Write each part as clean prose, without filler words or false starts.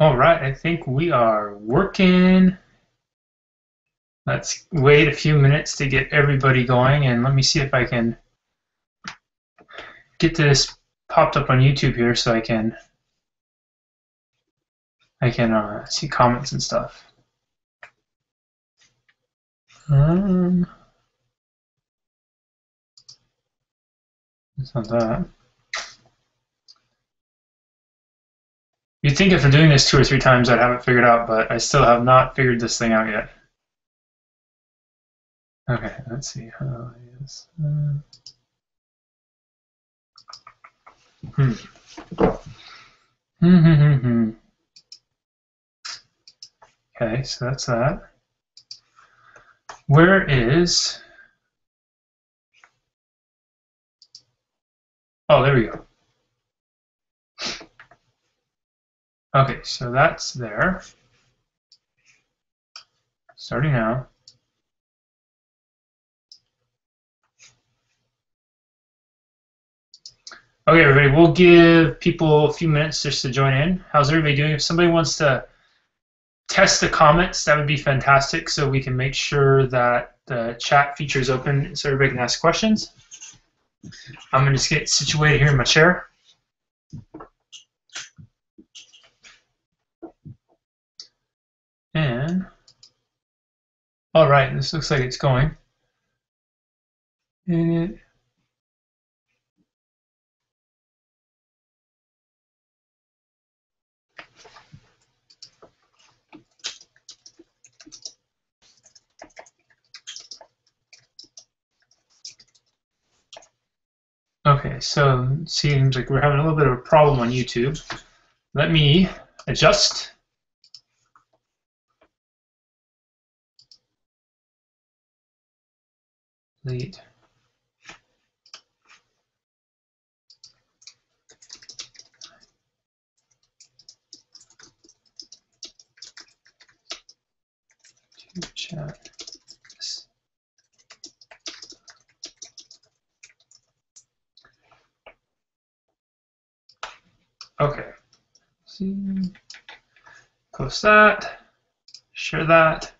All right, I think we are working. Let's wait a few minutes to get everybody going, and let me see if I can get this popped up on YouTube here so I can see comments and stuff. It's not that. You'd think after doing this 2 or 3 times I'd have it figured out, but I still have not figured this thing out yet. Okay, let's see how it is. Okay, so that's that. Where is... Oh, there we go. Okay, so that's there. Starting now. Okay, everybody, we'll give people a few minutes just to join in. How's everybody doing? If somebody wants to test the comments, that would be fantastic, so we can make sure that the chat feature is open so everybody can ask questions. I'm going to just get situated here in my chair. And, all right, this looks like it's going. And okay, so it seems like we're having a little bit of a problem on YouTube. Let me adjust. Delete. Chat. Okay. See. Post that. Share that.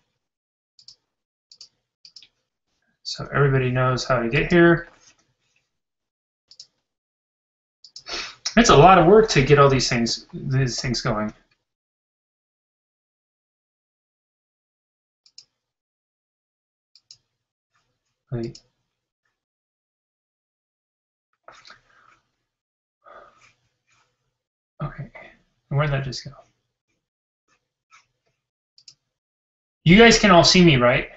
So everybody knows how to get here. It's a lot of work to get all these things going. Wait. Okay, where'd that just go? You guys can all see me, right?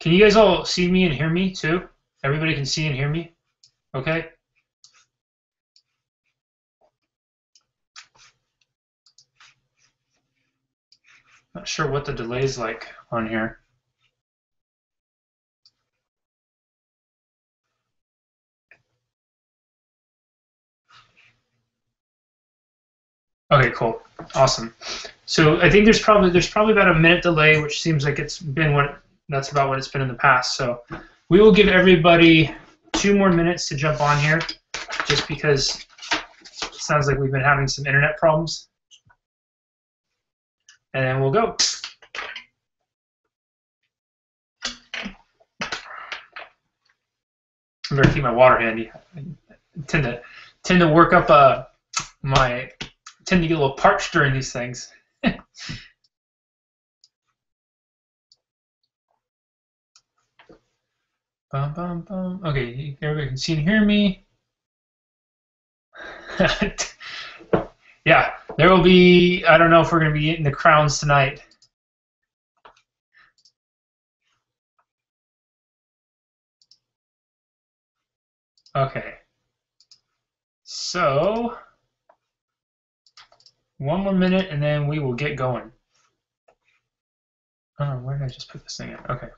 Can you guys all see me and hear me too? Everybody can see and hear me? Okay? Not sure what the delay is like on here. Okay, cool, awesome. So I think there's probably about a minute delay, which seems like it's been that's about what it's been in the past. So we will give everybody 2 more minutes to jump on here, just because it sounds like we've been having some internet problems. And then we'll go. I better keep my water handy. I tend to work up tend to get a little parched during these things. Bum, bum, bum. Okay, everybody can see and hear me. Yeah, there will be, I don't know if we're going to be eating the crowns tonight. Okay. So, 1 more minute and then we will get going. Oh, where did I just put this thing in? Okay.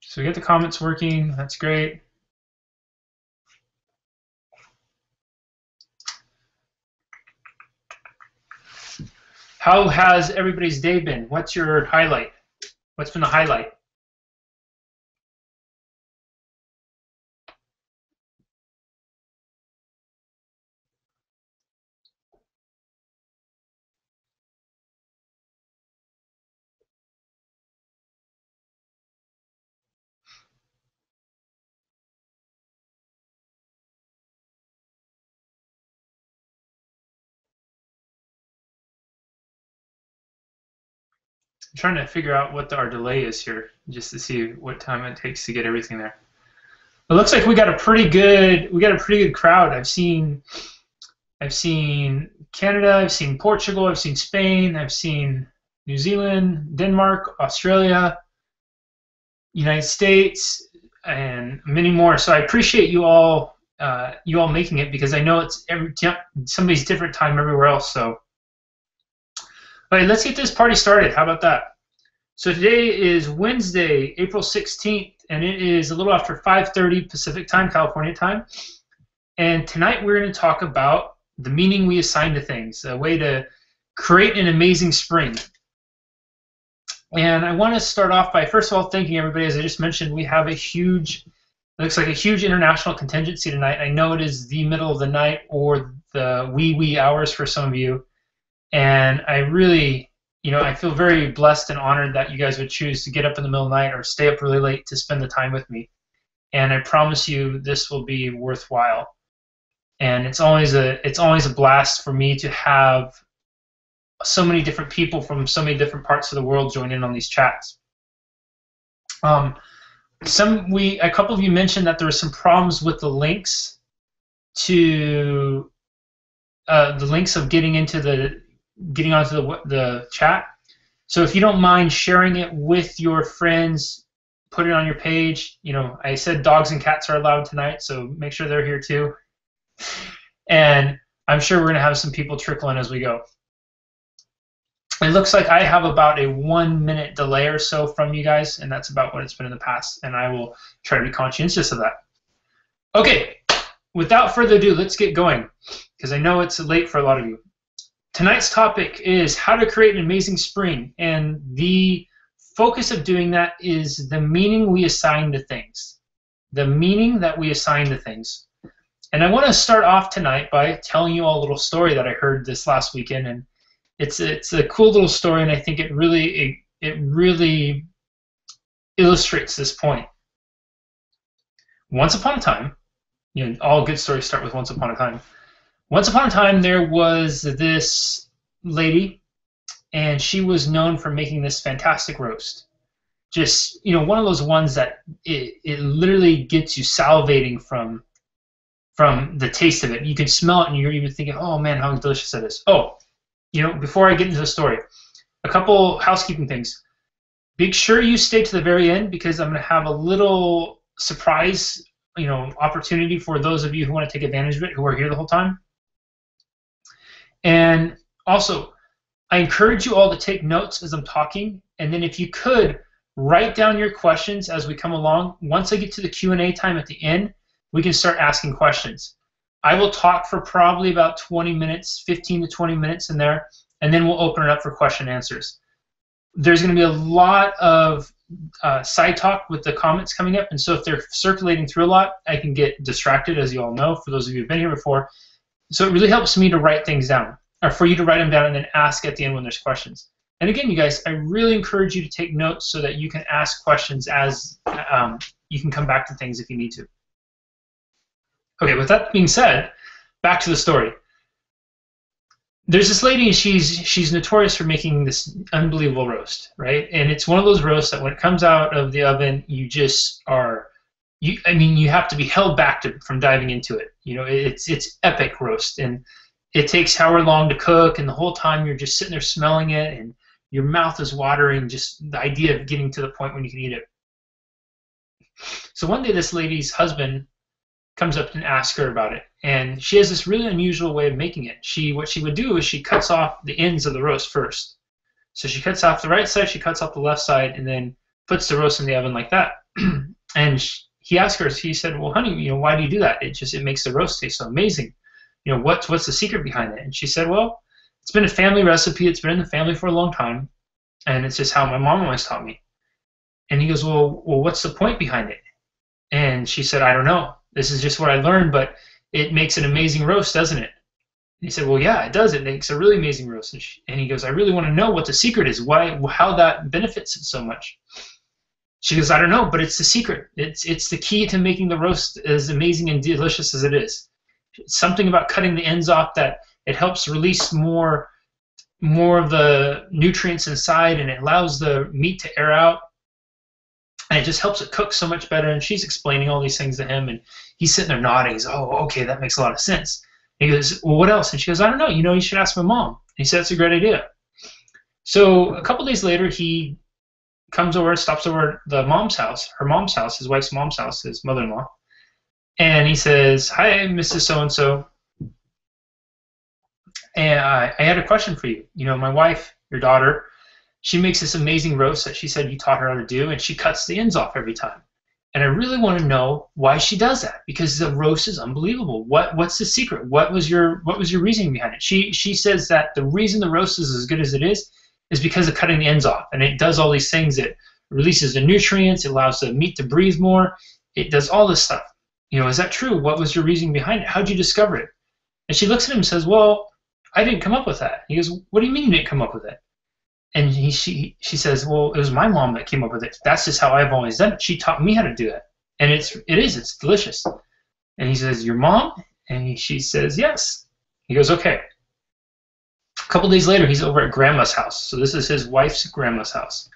So we get the comments working, that's great. How has everybody's day been? What's your highlight? What's been the highlight? I'm trying to figure out what our delay is here, just to see what time it takes to get everything there. It looks like we got a pretty good crowd. I've seen Canada, I've seen Portugal, I've seen Spain, I've seen New Zealand, Denmark, Australia, United States, and many more. So I appreciate you all making it, because I know it's somebody's different time everywhere else. So. All right, let's get this party started. How about that? So today is Wednesday, April 16th, and it is a little after 5:30 Pacific time, California time. And tonight we're going to talk about the meaning we assign to things, a way to create an amazing spring. And I want to start off by, first of all, thanking everybody. As I just mentioned, we have a huge, it looks like a huge international contingency tonight. I know it is the middle of the night or the wee hours for some of you. And I really, you know, I feel very blessed and honored that you guys would choose to get up in the middle of the night or stay up really late to spend the time with me. And I promise you this will be worthwhile. And it's always a blast for me to have so many different people from so many different parts of the world join in on these chats. A couple of you mentioned that there were some problems with the links to the links of getting onto the chat. So if you don't mind sharing it with your friends, put it on your page. You know, I said dogs and cats are allowed tonight, so make sure they're here too. And I'm sure we're going to have some people trickle in as we go. It looks like I have about a 1-minute delay or so from you guys, and that's about what it's been in the past, and I will try to be conscientious of that. Okay, without further ado, let's get going, because I know it's late for a lot of you. Tonight's topic is how to create an amazing spring, and the focus of doing that is the meaning we assign to things. The meaning that we assign to things. And I want to start off tonight by telling you all a little story that I heard this last weekend, and it's a cool little story, and I think it really illustrates this point. Once upon a time, you know, all good stories start with once upon a time. Once upon a time, there was this lady, and she was known for making this fantastic roast. Just, you know, one of those ones that it literally gets you salivating from the taste of it. You can smell it, and you're even thinking, oh, man, how delicious that is. Oh, you know, before I get into the story, a couple housekeeping things. Be sure you stay to the very end, because I'm going to have a little surprise, you know, opportunity for those of you who want to take advantage of it, who are here the whole time. And also, I encourage you all to take notes as I'm talking, and then if you could, write down your questions as we come along. Once I get to the Q&A time at the end, we can start asking questions. I will talk for probably about 20 minutes, 15 to 20 minutes in there, and then we'll open it up for question and answers. There's going to be a lot of side talk with the comments coming up, and so if they're circulating through a lot, I can get distracted, as you all know, for those of you who've been here before. So it really helps me to write things down, or for you to write them down and then ask at the end when there's questions. And again, you guys, I really encourage you to take notes so that you can ask questions as you can come back to things if you need to. Okay, with that being said, back to the story. There's this lady, and she's notorious for making this unbelievable roast, right? And it's one of those roasts that when it comes out of the oven, you just are... I mean, you have to be held back from diving into it. You know, it's epic roast, and it takes however long to cook, and the whole time you're just sitting there smelling it, and your mouth is watering, just the idea of getting to the point when you can eat it. So one day this lady's husband comes up and asks her about it, and she has this really unusual way of making it. What she would do is she cuts off the ends of the roast first. So she cuts off the right side, she cuts off the left side, and then puts the roast in the oven like that. And he asked her, he said, well, honey, you know, why do you do that? It makes the roast taste so amazing. You know, what's the secret behind it? And she said, well, It's been a family recipe. It's been in the family for a long time, and it's just how my mom always taught me. And he goes, well, what's the point behind it? And she said, I don't know. This is just what I learned, but it makes an amazing roast, doesn't it? And he said, well, yeah, it does. It makes a really amazing roast. And he goes, I really want to know what the secret is, how that benefits it so much. She goes, I don't know, but it's the secret. It's the key to making the roast as amazing and delicious as it is. It's something about cutting the ends off that it helps release more of the nutrients inside, and it allows the meat to air out, and it just helps it cook so much better. And she's explaining all these things to him, and he's sitting there nodding. He's, oh, okay, that makes a lot of sense. And he goes, well, what else? And she goes, I don't know. You know, you should ask my mom. And he said, that's a great idea. So a couple days later, he comes over, stops over at the mom's house, her mom's house, his wife's mom's house, his mother-in-law, and he says, hi, Mrs. So-and-so. And I had a question for you. You know, my wife, your daughter, she makes this amazing roast that she said you taught her how to do, and she cuts the ends off every time. And I really want to know why she does that, because the roast is unbelievable. What's the secret? What was your reasoning behind it? She says that the reason the roast is as good as it is because of cutting the ends off, and it does all these things. It releases the nutrients, it allows the meat to breathe more, it does all this stuff. You know, is that true? What was your reasoning behind it? How'd you discover it? And she looks at him and says, well, I didn't come up with that. He goes, what do you mean you didn't come up with it? And she says, well, it was my mom that came up with it. That's just how I've always done it. She taught me how to do that. And it's delicious. And he says, your mom? And she says, yes. He goes, okay. A couple days later, he's over at grandma's house. So this is his wife's grandma's house.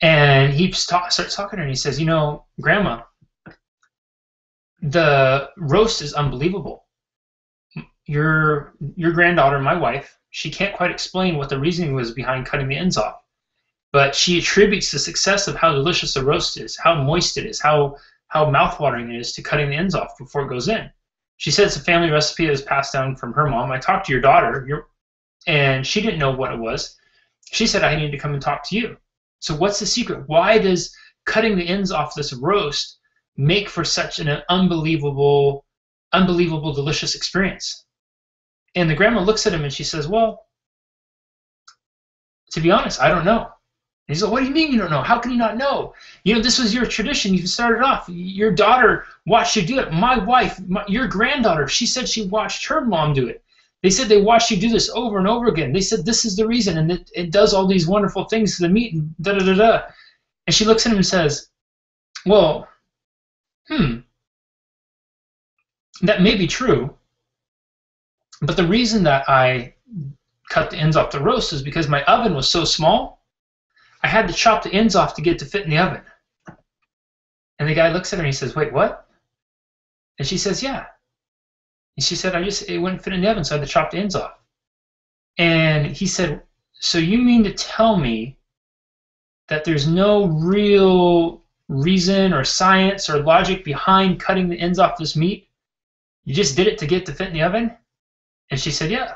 And he starts talking to her, and he says, you know, Grandma, the roast is unbelievable. Your granddaughter, my wife, she can't quite explain what the reasoning was behind cutting the ends off, but she attributes the success of how delicious the roast is, how moist it is, how mouthwatering it is to cutting the ends off before it goes in. She said it's a family recipe that was passed down from her mom. I talked to your daughter, and she didn't know what it was. She said, I need to come and talk to you. So what's the secret? Why does cutting the ends off this roast make for such an unbelievable, delicious experience? And the grandma looks at him and she says, well, to be honest, I don't know. And he's like, what do you mean you don't know? How can you not know? You know, this was your tradition. You started off. Your daughter watched you do it. My wife, your granddaughter, she said she watched her mom do it. They said they watched you do this over and over again. They said this is the reason, and it does all these wonderful things to the meat and da-da-da-da. And she looks at him and says, well, that may be true. But the reason that I cut the ends off the roast is because my oven was so small, I had to chop the ends off to get it to fit in the oven. And the guy looks at her and he says, wait, what? And she says, yeah. And she said, it wouldn't fit in the oven, so I had to chop the ends off. And he said, so you mean to tell me that there's no real reason or science or logic behind cutting the ends off this meat? You just did it to get it to fit in the oven? And she said, yeah.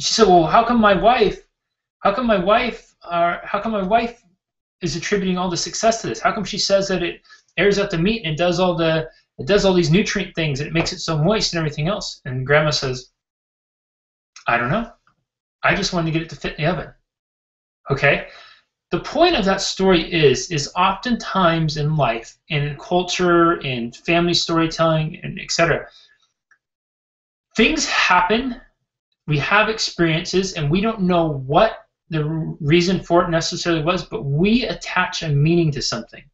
She said, well, how come my wife is attributing all the success to this? How come she says that it airs out the meat and it does all these nutrient things and it makes it so moist and everything else? And Grandma says, I don't know. I just wanted to get it to fit in the oven. Okay? The point of that story is oftentimes in life, in culture, in family storytelling, and etc., things happen, we have experiences, and we don't know what the reason for it necessarily was, but we attach a meaning to something.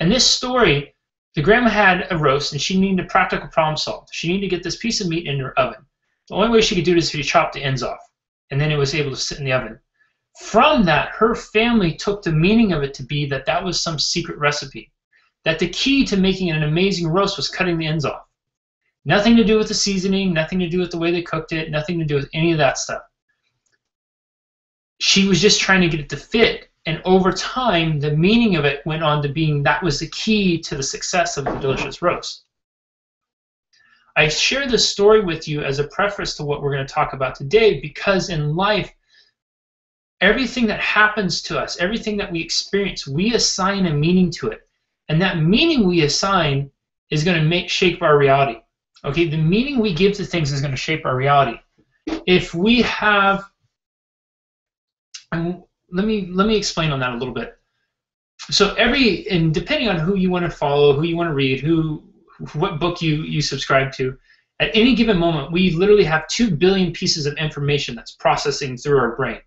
And this story, the grandma had a roast, and she needed a practical problem solved. She needed to get this piece of meat in her oven. The only way she could do it is if she chopped the ends off, and then it was able to sit in the oven. From that, her family took the meaning of it to be that that was some secret recipe, that the key to making an amazing roast was cutting the ends off. Nothing to do with the seasoning, nothing to do with the way they cooked it, nothing to do with any of that stuff. She was just trying to get it to fit, and over time, the meaning of it went on to being that was the key to the success of the delicious roast. I share this story with you as a preface to what we're going to talk about today, because in life, everything that happens to us, everything that we experience, we assign a meaning to it. And that meaning we assign is going to shape our reality. Okay, the meaning we give to things is going to shape our reality. If we have And let me explain on that a little bit. So and depending on who you want to follow, who you want to read, what book you subscribe to, at any given moment, we literally have 2 billion pieces of information that's processing through our brain.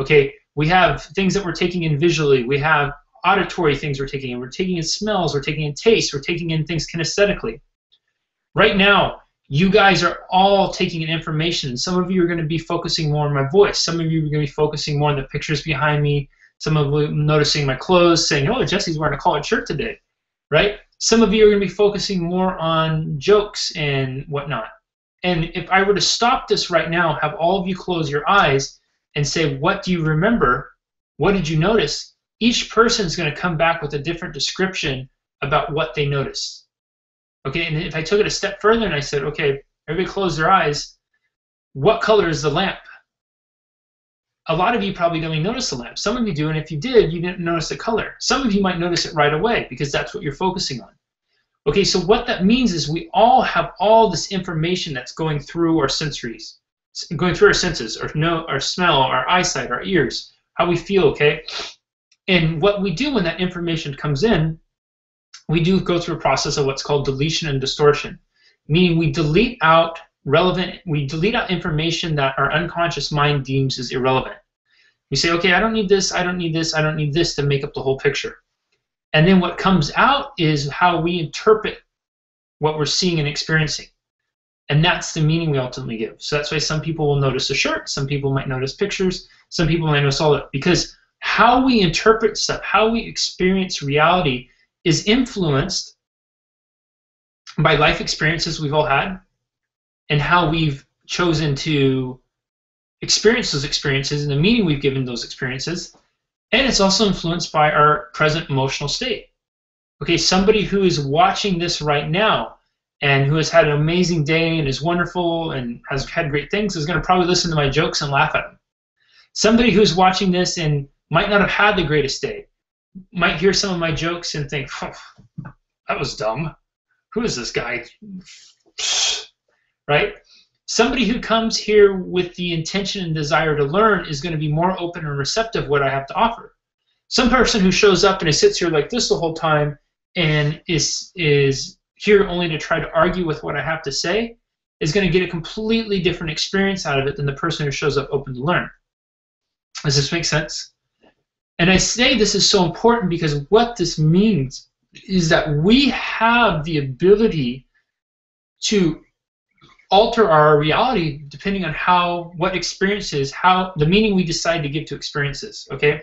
Okay, we have things that we're taking in visually, we have auditory things we're taking in, we're taking in smells, we're taking in tastes, we're taking in things kinesthetically. Right now, you guys are all taking in information. Some of you are going to be focusing more on my voice, some of you are going to be focusing more on the pictures behind me, some of you noticing my clothes, saying, oh, Jesse's wearing a collared shirt today, right? Some of you are going to be focusing more on jokes and whatnot. And if I were to stop this right now, have all of you close your eyes and say, what do you remember? What did you notice? Each person's going to come back with a different description about what they noticed. Okay, and if I took it a step further and I said, okay, everybody close their eyes, what color is the lamp? A lot of you probably don't even notice the lamp. Some of you do, and if you did, you didn't notice the color. Some of you might notice it right away because that's what you're focusing on. Okay, so what that means is we all have all this information that's going through our sensories, going through our senses, our smell, our eyesight, our ears, how we feel, okay? And what we do when that information comes in, we do go through a process of what's called deletion and distortion, meaning we delete out information that our unconscious mind deems is irrelevant. We say, okay, I don't need this, I don't need this, I don't need this to make up the whole picture. And then what comes out is how we interpret what we're seeing and experiencing. And that's the meaning we ultimately give. So that's why some people will notice a shirt, some people might notice pictures, some people might notice all that. Because how we interpret stuff, how we experience reality is influenced by life experiences we've all had, and how we've chosen to experience those experiences and the meaning we've given those experiences. And it's also influenced by our present emotional state. Okay, somebody who is watching this right now and who has had an amazing day and is wonderful and has had great things is going to probably listen to my jokes and laugh at them. Somebody who's watching this and might not have had the greatest day might hear some of my jokes and think, oh, that was dumb. Who is this guy? Right? Somebody who comes here with the intention and desire to learn is going to be more open and receptive to what I have to offer. Some person who shows up and sits here like this the whole time and is here only to try to argue with what I have to say is going to get a completely different experience out of it than the person who shows up open to learn. Does this make sense? And I say this is so important because what this means is that we have the ability to alter our reality depending on what experiences, the meaning we decide to give to experiences, okay?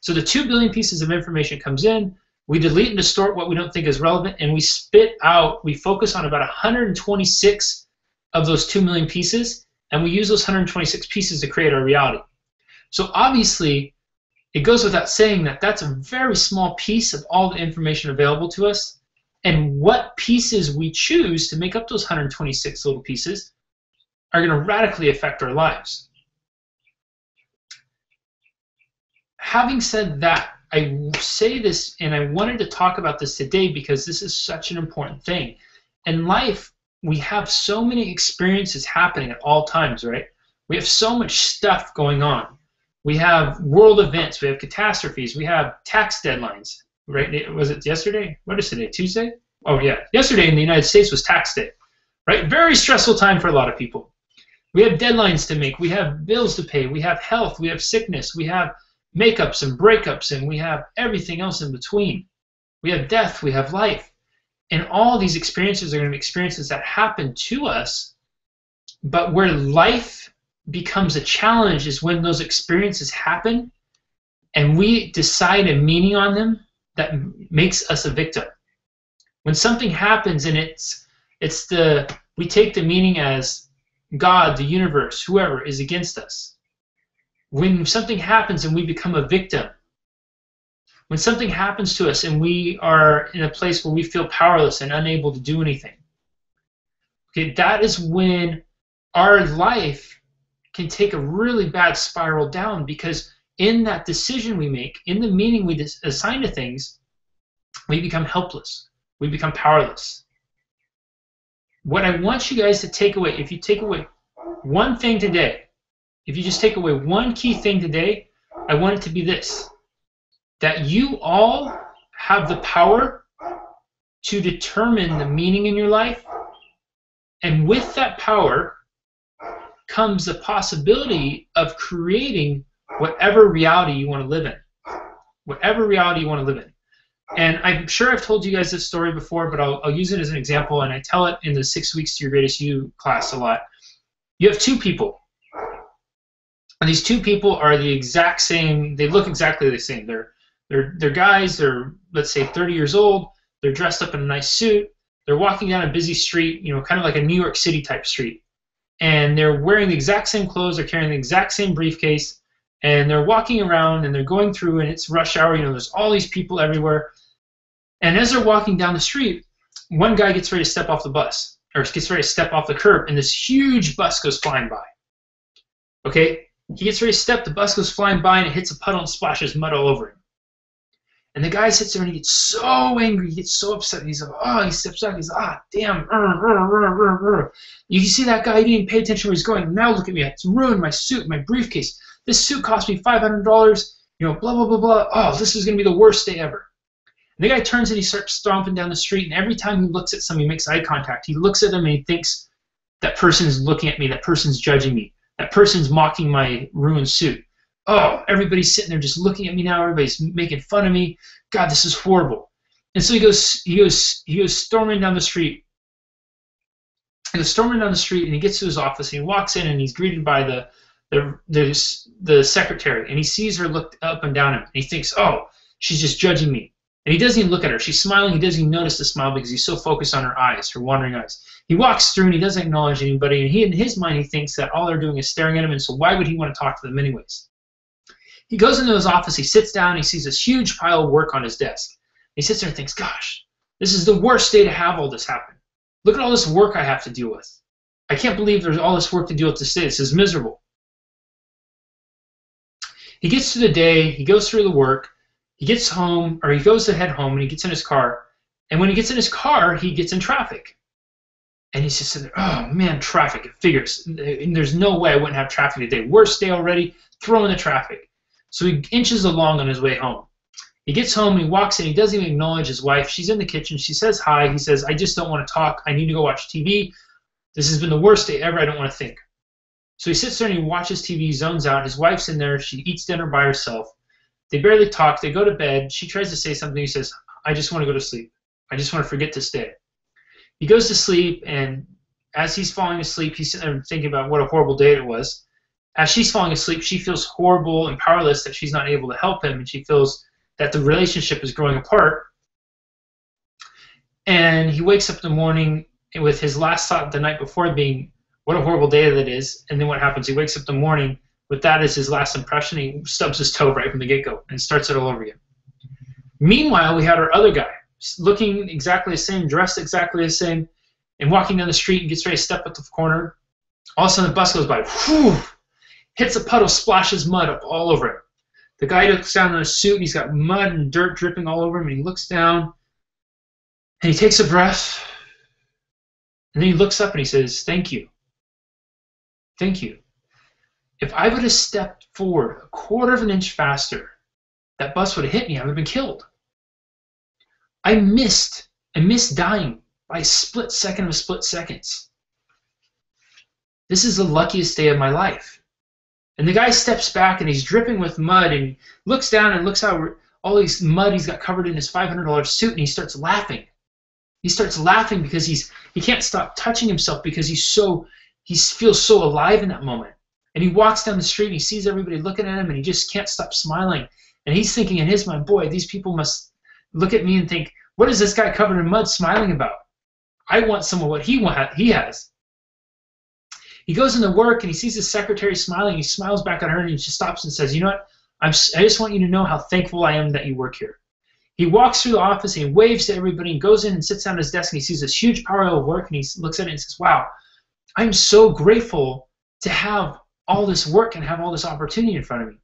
So the 2 billion pieces of information comes in, we delete and distort what we don't think is relevant, and we spit out, we focus on about 126 of those 2 million pieces, and we use those 126 pieces to create our reality. So obviously, it goes without saying that that's a very small piece of all the information available to us. And what pieces we choose to make up those 126 little pieces are going to radically affect our lives. Having said that, I say this, and I wanted to talk about this today because this is such an important thing. In life, we have so many experiences happening at all times, right? We have so much stuff going on. We have world events, we have catastrophes, we have tax deadlines. Right? Was it yesterday? What is today? Tuesday? Oh, yeah. Yesterday in the United States was tax day. Right? Very stressful time for a lot of people. We have deadlines to make. We have bills to pay. We have health. We have sickness. We have makeups and breakups, and we have everything else in between. We have death. We have life. And all these experiences are going to be experiences that happen to us, but where life becomes a challenge is when those experiences happen and we decide a meaning on them that makes us a victim. When something happens and we take the meaning as God, the universe, whoever is against us. When something happens and we become a victim, when something happens to us and we are in a place where we feel powerless and unable to do anything, okay, that is when our life can take a really bad spiral down, because in that decision we make, in the meaning we assign to things, we become helpless. We become powerless. What I want you guys to take away, if you take away one thing today, if you just take away one key thing today, I want it to be this, that you all have the power to determine the meaning in your life, and with that power comes the possibility of creating whatever reality you want to live in. Whatever reality you want to live in. And I'm sure I've told you guys this story before, but I'll use it as an example, and I tell it in the 6 Weeks to Your Greatest You class a lot. You have two people, and these two people are the exact same. They look exactly the same. They're guys. They're, let's say, 30 years old. They're dressed up in a nice suit. They're walking down a busy street, you know, kind of like a New York City type street, and they're wearing the exact same clothes. They're carrying the exact same briefcase, and they're walking around, and they're going through, and it's rush hour. You know, there's all these people everywhere. And as they're walking down the street, one guy gets ready to step off the bus, or gets ready to step off the curb, and this huge bus goes flying by. Okay? He gets ready to step, the bus goes flying by, and it hits a puddle and splashes mud all over him. And the guy sits there, and he gets so angry, he gets so upset, and he's like, oh, he steps out, he's like, ah, damn, You can see that guy, he didn't pay attention where he's going. Now look at me, it's ruined my suit, my briefcase. This suit cost me $500, you know, blah, blah, blah, blah. Oh, this is going to be the worst day ever. And the guy turns and he starts stomping down the street, and every time he looks at somebody, he makes eye contact. He looks at them and he thinks, that person's looking at me, that person's judging me, that person's mocking my ruined suit. Oh, everybody's sitting there just looking at me now, everybody's making fun of me. God, this is horrible. And so he goes storming down the street. He goes storming down the street, and he gets to his office, and he walks in, and he's greeted by the secretary, and he sees her look up and down him, and he thinks, oh, she's just judging me. And he doesn't even look at her. She's smiling. He doesn't even notice the smile because he's so focused on her eyes, her wandering eyes. He walks through, and he doesn't acknowledge anybody, and he, in his mind, he thinks that all they're doing is staring at him, and so why would he want to talk to them anyways? He goes into his office. He sits down. He sees this huge pile of work on his desk. He sits there and thinks, gosh, this is the worst day to have all this happen. Look at all this work I have to deal with. I can't believe there's all this work to deal with this day. This is miserable. He gets through the day, he goes through the work, he gets home, or he goes to head home, and he gets in his car. And when he gets in his car, he gets in traffic. And he's just sitting there, oh man, traffic, it figures. And there's no way I wouldn't have traffic today. Worst day already, throw in the traffic. So he inches along on his way home. He gets home, and he walks in, he doesn't even acknowledge his wife. She's in the kitchen, she says hi, he says, I just don't want to talk, I need to go watch TV. This has been the worst day ever, I don't want to think. So he sits there and he watches TV, zones out. His wife's in there. She eats dinner by herself. They barely talk. They go to bed. She tries to say something. He says, I just want to go to sleep. I just want to forget this day. He goes to sleep, and as he's falling asleep, he's sitting there thinking about what a horrible day it was. As she's falling asleep, she feels horrible and powerless that she's not able to help him, and she feels that the relationship is growing apart. And he wakes up in the morning with his last thought the night before being, what a horrible day that is. And then what happens? He wakes up in the morning with that as his last impression. He stubs his toe right from the get-go and starts it all over again. Meanwhile, we had our other guy looking exactly the same, dressed exactly the same, and walking down the street and gets ready to step up the corner. All of a sudden, the bus goes by. Whew! Hits a puddle, splashes mud up all over him. The guy looks down in his suit, and he's got mud and dirt dripping all over him. And he looks down, and he takes a breath, and then he looks up and he says, thank you. Thank you. If I would have stepped forward a quarter of an inch faster, that bus would have hit me. I would have been killed. I missed dying by a split second of a split seconds. This is the luckiest day of my life. And the guy steps back, and he's dripping with mud, and he looks down and looks how all this mud he's got covered in his $500 suit, and he starts laughing. He starts laughing because he can't stop touching himself because he's so... He feels so alive in that moment. And he walks down the street, and he sees everybody looking at him, and he just can't stop smiling. And he's thinking in his mind, boy, these people must look at me and think, what is this guy covered in mud smiling about? I want some of what he has. He goes into work, and he sees his secretary smiling. He smiles back at her, and he just stops and says, you know what? I just want you to know how thankful I am that you work here. He walks through the office, and he waves to everybody, and goes in and sits down at his desk, and he sees this huge pile of work, and he looks at it and says, wow. I'm so grateful to have all this work and have all this opportunity in front of me.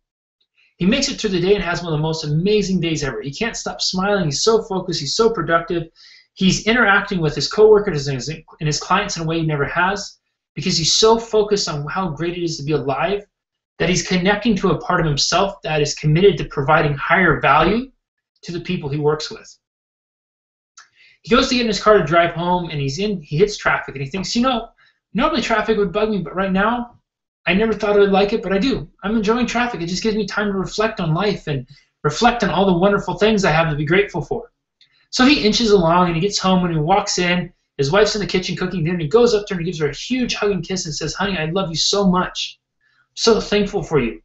He makes it through the day and has one of the most amazing days ever. He can't stop smiling. He's so focused. He's so productive. He's interacting with his coworkers and his clients in a way he never has because he's so focused on how great it is to be alive that he's connecting to a part of himself that is committed to providing higher value to the people he works with. He goes to get in his car to drive home, and he hits traffic, and he thinks, you know, normally traffic would bug me, but right now, I never thought I would like it, but I do. I'm enjoying traffic. It just gives me time to reflect on life and reflect on all the wonderful things I have to be grateful for. So he inches along, and he gets home, and he walks in. His wife's in the kitchen cooking dinner, and he goes up to her, and he gives her a huge hug and kiss and says, honey, I love you so much. I'm so thankful for you.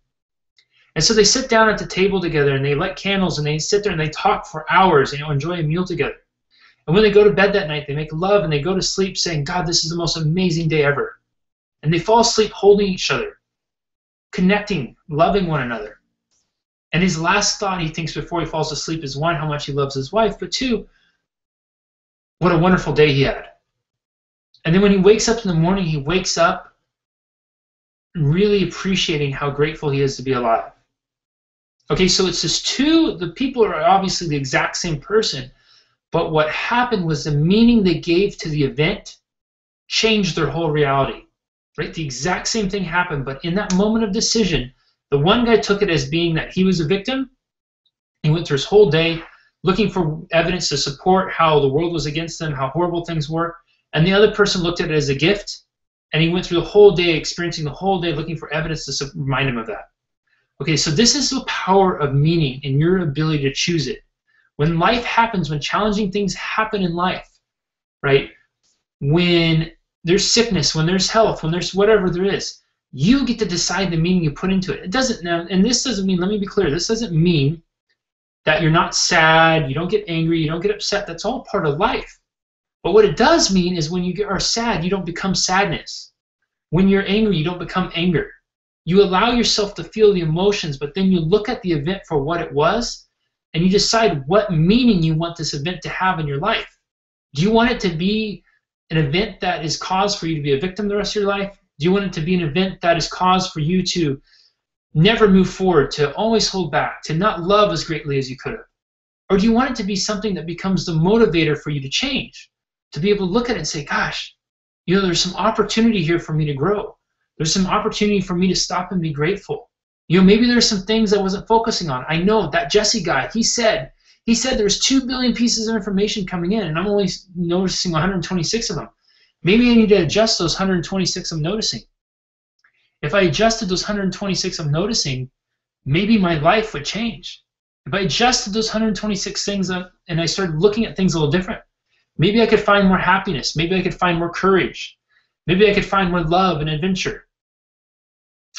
And so they sit down at the table together, and they light candles, and they sit there, and they talk for hours, and enjoy a meal together. And when they go to bed that night, they make love, and they go to sleep saying, God, this is the most amazing day ever. And they fall asleep holding each other, connecting, loving one another. And his last thought he thinks before he falls asleep is, one, how much he loves his wife, but two, what a wonderful day he had. And then when he wakes up in the morning, he wakes up really appreciating how grateful he is to be alive. Okay, so it's just two, the people are obviously the exact same person, but what happened was the meaning they gave to the event changed their whole reality. Right? The exact same thing happened, but in that moment of decision, the one guy took it as being that he was a victim. He went through his whole day looking for evidence to support how the world was against them, how horrible things were, and the other person looked at it as a gift, and he went through the whole day, experiencing the whole day, looking for evidence to remind him of that. Okay, so this is the power of meaning and your ability to choose it. When life happens, when challenging things happen in life, right, when there's sickness, when there's health, when there's whatever there is, you get to decide the meaning you put into it. It doesn't, and this doesn't mean, let me be clear, this doesn't mean that you're not sad, you don't get angry, you don't get upset. That's all part of life. But what it does mean is when you are sad, you don't become sadness. When you're angry, you don't become anger. You allow yourself to feel the emotions, but then you look at the event for what it was, and you decide what meaning you want this event to have in your life. Do you want it to be an event that is cause for you to be a victim the rest of your life? Do you want it to be an event that is cause for you to never move forward, to always hold back, to not love as greatly as you could have? Or do you want it to be something that becomes the motivator for you to change, to be able to look at it and say, gosh, you know, there's some opportunity here for me to grow. There's some opportunity for me to stop and be grateful. You know, maybe there's some things I wasn't focusing on. I know that Jesse guy, he said there's 2 billion pieces of information coming in, and I'm only noticing 126 of them. Maybe I need to adjust those 126 I'm noticing. If I adjusted those 126 I'm noticing, maybe my life would change. If I adjusted those 126 things up and I started looking at things a little different, maybe I could find more happiness. Maybe I could find more courage. Maybe I could find more love and adventure.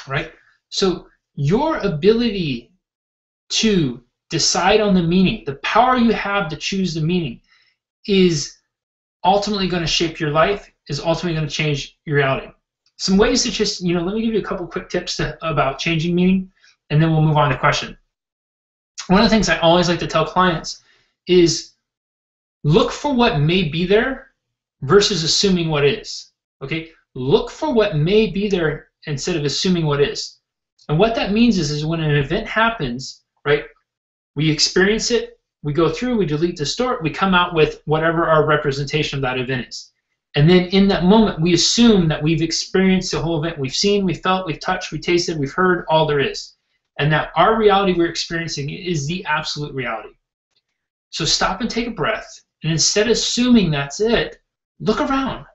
Right? So your ability to decide on the meaning, the power you have to choose the meaning, is ultimately going to shape your life, is ultimately going to change your reality. Some ways to just, you know, let me give you a couple quick tips about changing meaning, and then we'll move on to question. One of the things I always like to tell clients is look for what may be there versus assuming what is. Okay? Look for what may be there instead of assuming what is. And what that means is when an event happens, right, we experience it, we go through, we delete, distort, we come out with whatever our representation of that event is. And then in that moment, we assume that we've experienced the whole event. We've seen, we've felt, we've touched, we've tasted, we've heard, all there is. And that our reality we're experiencing is the absolute reality. So stop and take a breath. And instead of assuming that's it, look around.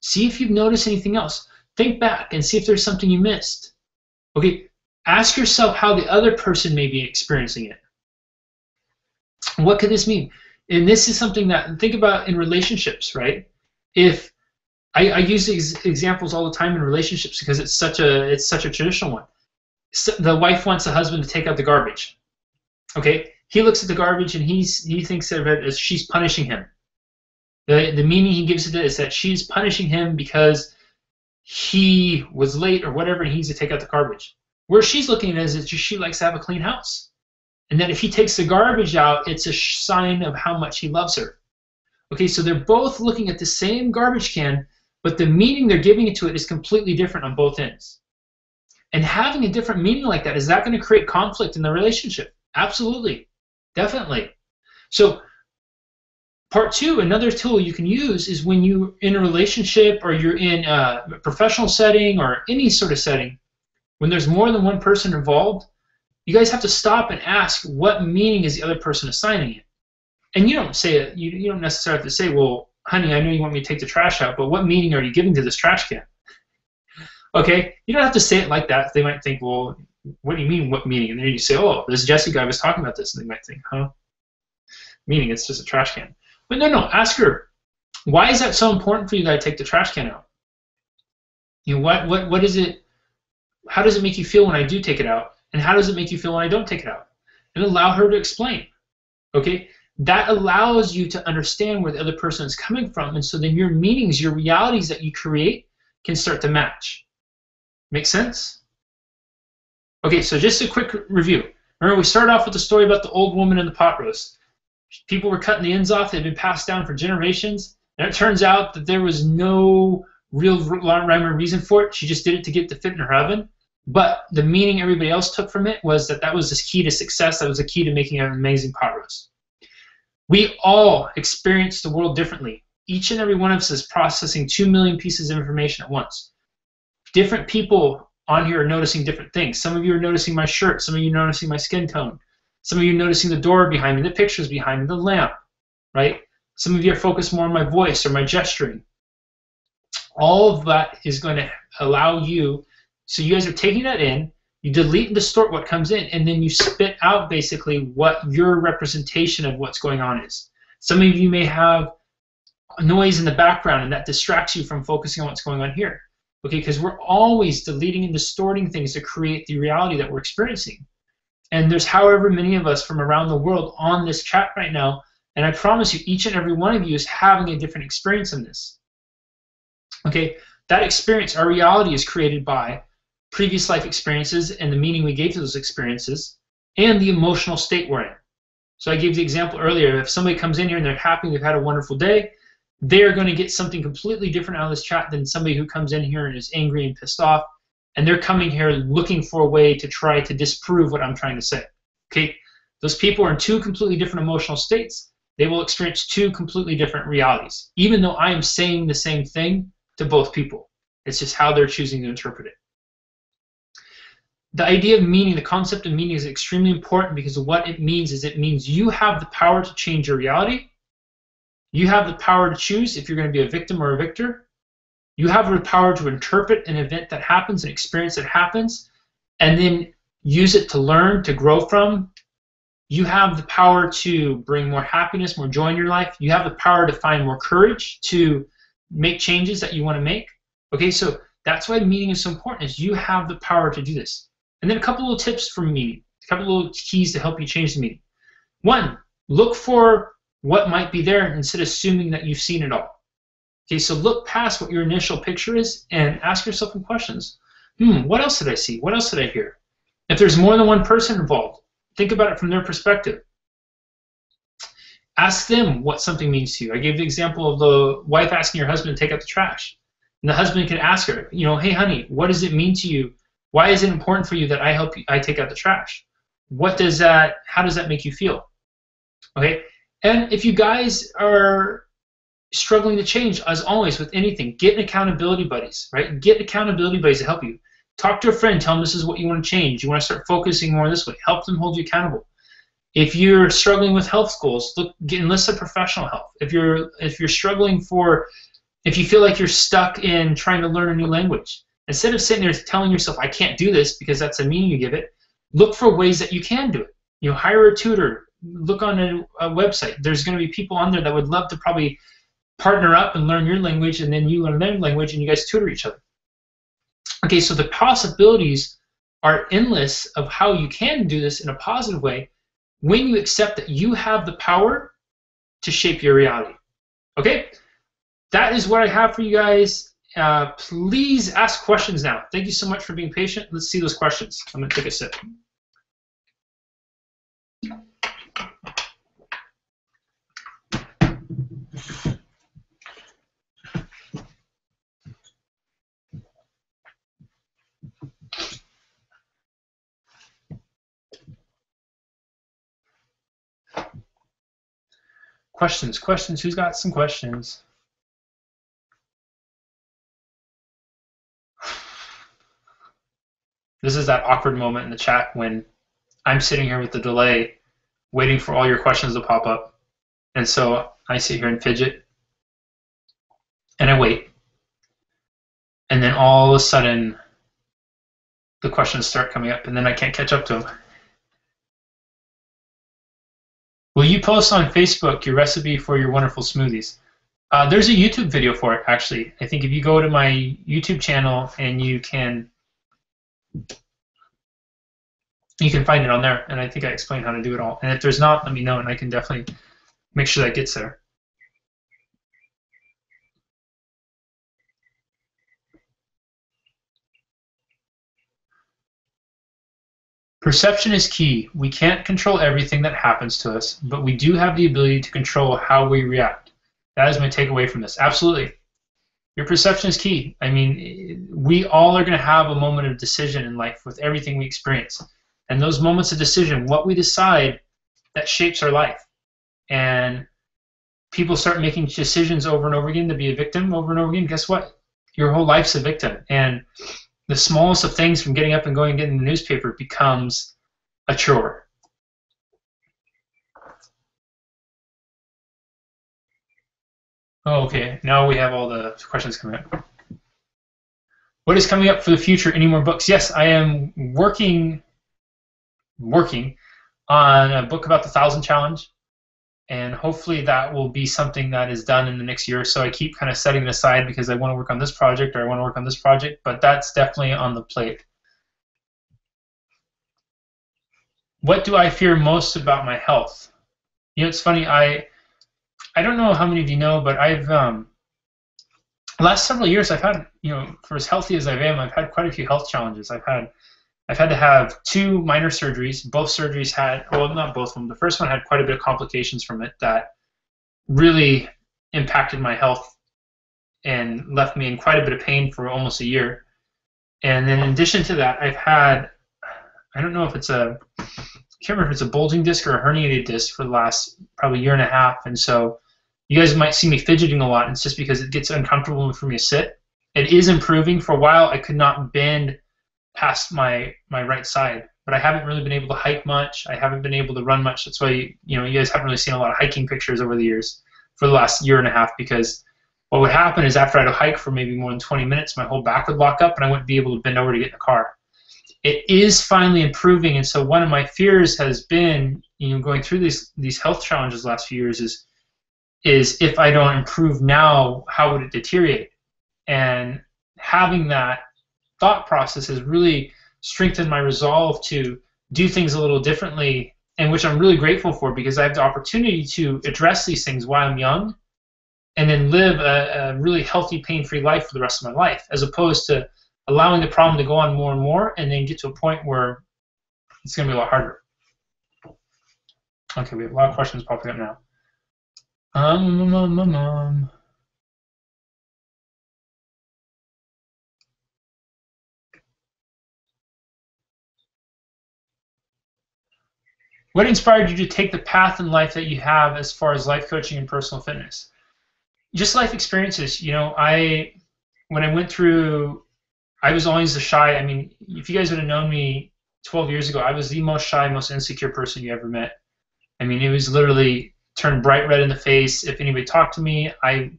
See if you've noticed anything else. Think back and see if there's something you missed. Okay, ask yourself how the other person may be experiencing it. What could this mean? And this is something that, think about in relationships, right? If I use these examples all the time in relationships because it's such a traditional one. So the wife wants the husband to take out the garbage. Okay, he looks at the garbage and he thinks of it as she's punishing him. The meaning he gives it is that she's punishing him because he was late or whatever, and he needs to take out the garbage. Where she's looking at it is that she likes to have a clean house, and that if he takes the garbage out, it's a sign of how much he loves her. Okay, so they're both looking at the same garbage can, but the meaning they're giving it to it is completely different on both ends. And having a different meaning like that, is that going to create conflict in the relationship? Absolutely. Definitely. So part two, another tool you can use is when you're in a relationship or you're in a professional setting or any sort of setting, When there's more than one person involved, you guys have to stop and ask, what meaning is the other person assigning it? And you don't say it. You don't necessarily have to say, well, honey, I know you want me to take the trash out, but what meaning are you giving to this trash can? Okay, you don't have to say it like that. They might think, well, what do you mean, what meaning? And then you say, oh, this Jesse guy was talking about this. And they might think, huh? Meaning it's just a trash can. But no, ask her, why is that so important for you that I take the trash can out? You know, what is it, how does it make you feel when I do take it out? And how does it make you feel when I don't take it out? And allow her to explain, okay? That allows you to understand where the other person is coming from, and so then your meanings, your realities that you create can start to match. Make sense? Okay, so just a quick review. Remember, we started off with the story about the old woman and the pot roast. People were cutting the ends off. They'd been passed down for generations, and it turns out that there was no real rhyme or reason for it. She just did it to get the fit in her oven. But the meaning everybody else took from it was that that was the key to success. That was the key to making an amazing pot roast. We all experience the world differently. Each and every one of us is processing 2 million pieces of information at once. Different people on here are noticing different things. Some of you are noticing my shirt. Some of you are noticing my skin tone. Some of you are noticing the door behind me, the pictures behind me, the lamp, right? Some of you are focused more on my voice or my gesturing. All of that is going to allow you, so you guys are taking that in, you delete and distort what comes in, and then you spit out basically what your representation of what's going on is. Some of you may have noise in the background, and that distracts you from focusing on what's going on here. Okay, because we're always deleting and distorting things to create the reality that we're experiencing. And there's however many of us from around the world on this chat right now, and I promise you, each and every one of you is having a different experience in this. Okay, that experience, our reality, is created by previous life experiences and the meaning we gave to those experiences and the emotional state we're in. So I gave the example earlier, if somebody comes in here and they're happy, they've had a wonderful day, they're going to get something completely different out of this chat than somebody who comes in here and is angry and pissed off, and they're coming here looking for a way to try to disprove what I'm trying to say. Okay, those people are in two completely different emotional states. They will experience two completely different realities, even though I am saying the same thing to both people. It's just how they're choosing to interpret it. The idea of meaning, the concept of meaning, is extremely important, because what it means is it means you have the power to change your reality. You have the power to choose if you're going to be a victim or a victor. You have the power to interpret an event that happens, an experience that happens, and then use it to learn, to grow from. You have the power to bring more happiness, more joy in your life. You have the power to find more courage to make changes that you want to make. Okay, so that's why meaning is so important, is you have the power to do this. And then a couple little tips for meaning, a couple little keys to help you change the meaning. One, look for what might be there instead of assuming that you've seen it all. Okay, so look past what your initial picture is and ask yourself some questions. What else did I see? What else did I hear? If there's more than one person involved, think about it from their perspective. Ask them what something means to you. I gave the example of the wife asking her husband to take out the trash. And the husband can ask her, you know, hey, honey, what does it mean to you? Why is it important for you that I help you, I take out the trash? What does that, how does that make you feel? Okay, and if you guys are struggling to change, as always with anything, get an accountability buddies, right? Get accountability buddies to help you. Talk to a friend, tell them this is what you want to change. You want to start focusing more this way. Help them hold you accountable. If you're struggling with health goals, enlist a professional help. If you're struggling for, if you feel like you're stuck in trying to learn a new language, instead of sitting there telling yourself, I can't do this because that's the meaning you give it, look for ways that you can do it. You know, hire a tutor, look on a website. There's going to be people on there that would love to probably partner up and learn your language, and then you learn their language, and you guys tutor each other. Okay, so the possibilities are endless of how you can do this in a positive way when you accept that you have the power to shape your reality. Okay, that is what I have for you guys. Please ask questions now. Thank you so much for being patient. Let's see those questions. I'm going to take a sip. Questions, questions. Who's got some questions? This is that awkward moment in the chat when I'm sitting here with the delay waiting for all your questions to pop up. And so I sit here and fidget, and I wait. And then all of a sudden, the questions start coming up, and then I can't catch up to them. Will you post on Facebook your recipe for your wonderful smoothies? There's a YouTube video for it, actually. I think if you go to my YouTube channel, and you can find it on there, and I think I explained how to do it all. And if there's not, let me know, and I can definitely make sure that gets there. Perception is key. We can't control everything that happens to us, but we do have the ability to control how we react. That is my takeaway from this. Absolutely. Your perception is key. I mean, we all are going to have a moment of decision in life with everything we experience. And those moments of decision, what we decide, that shapes our life. And people start making decisions over and over again to be a victim over and over again. Guess what? Your whole life's a victim. And the smallest of things, from getting up and going and getting the newspaper, becomes a chore. Oh, okay, now we have all the questions coming up. What is coming up for the future? Any more books? Yes, I am working on a book about the 1000 Challenge, and hopefully that will be something that is done in the next year or so. I keep kind of setting it aside because I want to work on this project or I want to work on this project, but that's definitely on the plate. What do I fear most about my health? You know, it's funny, I don't know how many of you know, but I've last several years I've had, you know, for as healthy as I am, I've had quite a few health challenges. I've had to have 2 minor surgeries. Both surgeries had, well, not both of them. The first one had quite a bit of complications from it that really impacted my health and left me in quite a bit of pain for almost a year. And then in addition to that, I've had, I don't know if it's a, I can't remember if it's a bulging disc or a herniated disc for the last probably year and a half. And so you guys might see me fidgeting a lot. It's just because it gets uncomfortable for me to sit. It is improving. For a while, I could not bend past my right side, but I haven't really been able to hike much. I haven't been able to run much. That's why you guys haven't really seen a lot of hiking pictures over the years for the last year and a half, because what would happen is after I'd hike for maybe more than 20 minutes, my whole back would lock up and I wouldn't be able to bend over to get in the car. It is finally improving, and so one of my fears has been, you know, going through these health challenges the last few years is if I don't improve now, how would it deteriorate? And having that thought process has really strengthened my resolve to do things a little differently, and which I'm really grateful for, because I have the opportunity to address these things while I'm young and then live a really healthy, pain-free life for the rest of my life, as opposed to allowing the problem to go on more and more and then get to a point where it's going to be a lot harder. Okay, we have a lot of questions popping up now. What inspired you to take the path in life that you have as far as life coaching and personal fitness? Just life experiences. You know, when I went through, I was always the shy. I mean, if you guys would have known me 12 years ago, I was the most shy, most insecure person you ever met. I mean, it was literally turned bright red in the face. If anybody talked to me, I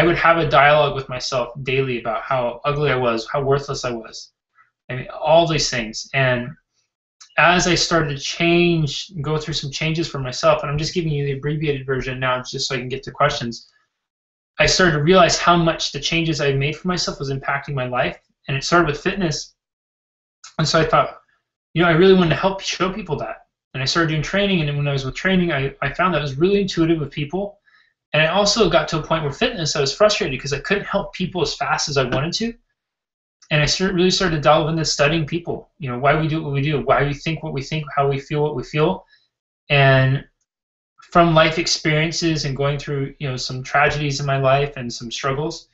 would have a dialogue with myself daily about how ugly I was, how worthless I was. I mean, all these things. And as I started to go through some changes for myself, and I'm just giving you the abbreviated version now just so I can get to questions, I started to realize how much the changes I made for myself was impacting my life, and it started with fitness. And so I thought, you know, I really wanted to help show people that. And I started doing training, and then when I was with training, I found that I was really intuitive with people, and I also got to a point where fitness, I was frustrated because I couldn't help people as fast as I wanted to. And I really started to delve into studying people, you know, why we do what we do, why we think what we think, how we feel what we feel. And from life experiences and going through, you know, some tragedies in my life and some struggles,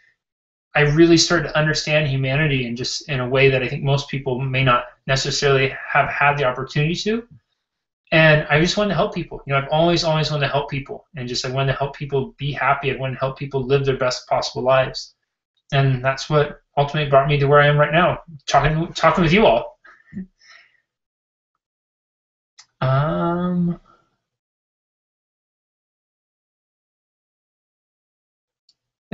I really started to understand humanity, and just in a way that I think most people may not necessarily have had the opportunity to. And I just wanted to help people. You know, I've always wanted to help people, and just I wanted to help people be happy. I wanted to help people live their best possible lives. And that's what ultimately brought me to where I am right now, talking with you all. The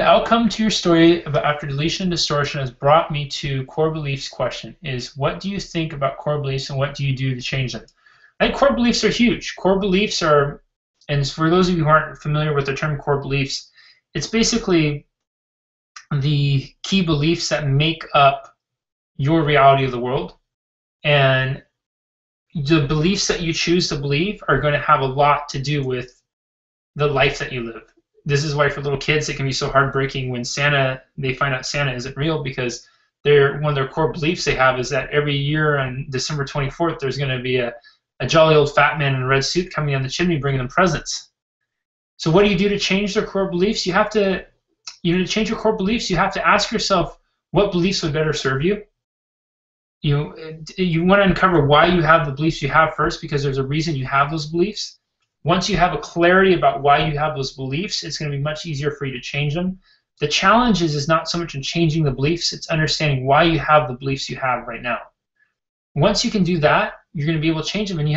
outcome to your story about after deletion and distortion has brought me to core beliefs question is, what do you think about core beliefs and what do you do to change them? I think core beliefs are huge. Core beliefs are, and for those of you who aren't familiar with the term core beliefs, it's basically the key beliefs that make up your reality of the world. And the beliefs that you choose to believe are going to have a lot to do with the life that you live. This is why for little kids it can be so heartbreaking when they find out Santa isn't real, because one of their core beliefs they have is that every year on December 24th there's going to be a jolly old fat man in a red suit coming down the chimney bringing them presents. So what do you do to change their core beliefs? To change your core beliefs, you have to ask yourself what beliefs would better serve you. You want to uncover why you have the beliefs you have first, because there's a reason you have those beliefs. Once you have a clarity about why you have those beliefs, it's going to be much easier for you to change them. The challenge is not so much in changing the beliefs, it's understanding why you have the beliefs you have right now. Once you can do that, you're going to be able to change them, and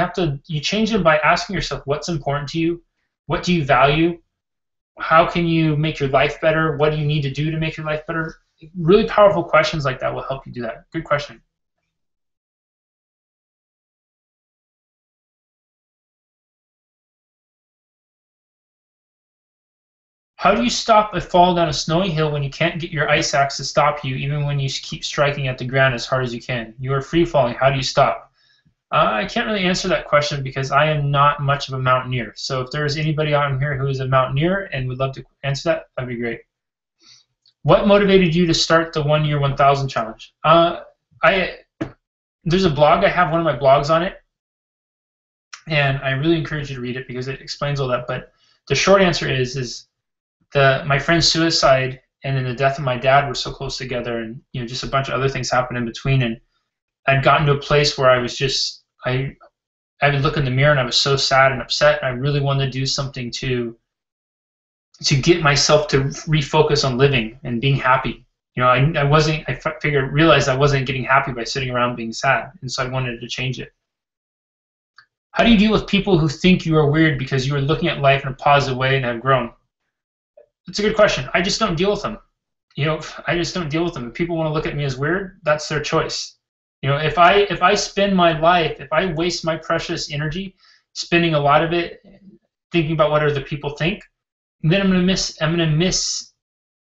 you change them by asking yourself what's important to you, what do you value, how can you make your life better, what do you need to do to make your life better. Really powerful questions like that will help you do that. Good question. How do you stop a fall down a snowy hill when you can't get your ice axe to stop you, even when you keep striking at the ground as hard as you can? You are free falling. How do you stop? I can't really answer that question because I am not much of a mountaineer. So if there is anybody on here who is a mountaineer and would love to answer that, that'd be great. What motivated you to start the One Year 1000 Challenge? There's a blog. I have one of my blogs on it, and I really encourage you to read it because it explains all that. But the short answer is my friend's suicide and then the death of my dad were so close together, and just a bunch of other things happened in between, and I'd gotten to a place where I would look in the mirror and I was so sad and upset, and I really wanted to do something to get myself to refocus on living and being happy. I realized I wasn't getting happy by sitting around being sad, and so I wanted to change it. How do you deal with people who think you are weird because you are looking at life in a positive way and have grown? It's a good question. I just don't deal with them. I just don't deal with them. If people want to look at me as weird, that's their choice. If I spend my life, if I waste my precious energy spending a lot of it thinking about what other people think, then I'm going to miss,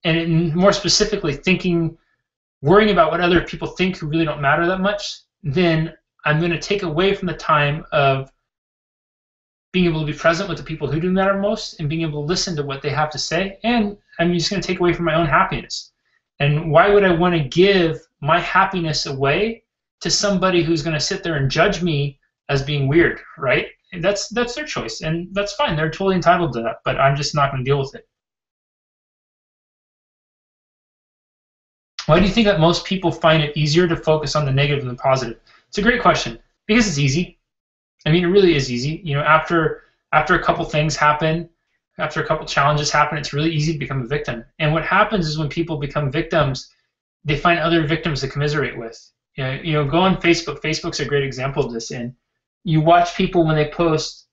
and more specifically worrying about what other people think who really don't matter that much, then I'm going to take away from the time of being able to be present with the people who do matter most and being able to listen to what they have to say, and I'm just going to take away from my own happiness. And why would I want to give my happiness away to somebody who's going to sit there and judge me as being weird, right? That's their choice, and that's fine. They're totally entitled to that, but I'm just not going to deal with it. Why do you think that most people find it easier to focus on the negative than the positive? It's a great question, because it's easy. I mean, it really is easy. After a couple things happen, after a couple challenges happen, it's really easy to become a victim. And what happens is when people become victims, they find other victims to commiserate with. Go on Facebook. Facebook's a great example of this. And you watch people when they post.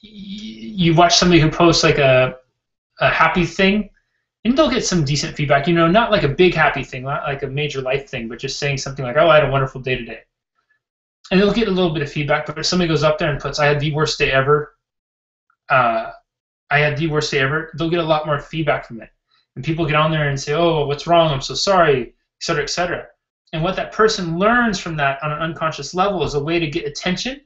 You watch somebody who posts like a happy thing, and they'll get some decent feedback. Not like a big happy thing, not like a major life thing, but just saying something like, "Oh, I had a wonderful day today." And they'll get a little bit of feedback, but if somebody goes up there and puts, "I had the worst day ever," they'll get a lot more feedback from it. And people get on there and say, "Oh, what's wrong? I'm so sorry," et cetera, et cetera. And what that person learns from that on an unconscious level is a way to get attention,